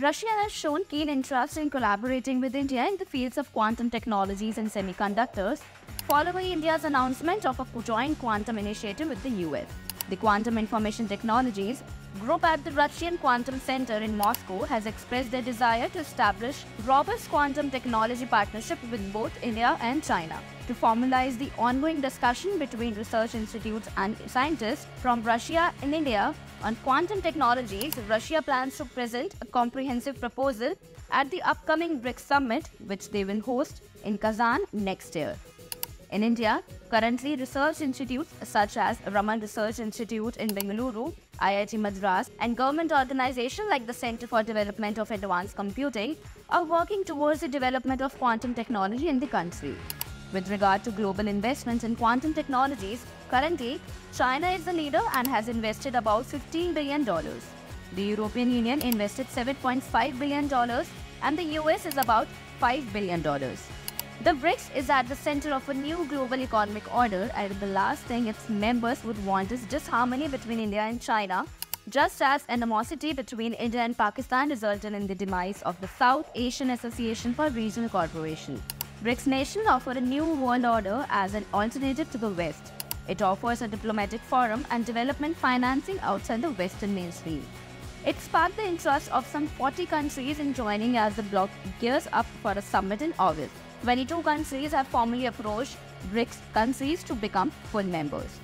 Russia has shown keen interest in collaborating with India in the fields of quantum technologies and semiconductors, following India's announcement of a joint quantum initiative with the US. The Quantum Information Technologies Group at the Russian Quantum Center in Moscow has expressed their desire to establish robust quantum technology partnership with both India and China to formalize the ongoing discussion between research institutes and scientists from Russia and India on quantum technologies. Russia plans to present a comprehensive proposal at the upcoming BRICS summit, which they will host in Kazan next year. In India, currently research institutes such as Raman Research Institute in Bengaluru, IIT Madras, and government organizations like the Center for Development of Advanced Computing are working towards the development of quantum technology in the country. With regard to global investments in quantum technologies, currently, China is the leader and has invested about $15 billion. The European Union invested $7.5 billion and the US is about $5 billion. The BRICS is at the center of a new global economic order, and the last thing its members would want is disharmony between India and China, just as animosity between India and Pakistan resulted in the demise of the South Asian Association for Regional Cooperation. BRICS nations offer a new world order as an alternative to the West. It offers a diplomatic forum and development financing outside the Western mainstream. It sparked the interest of some 40 countries in joining as the bloc gears up for a summit in August. 22 countries have formally approached BRICS countries to become full members.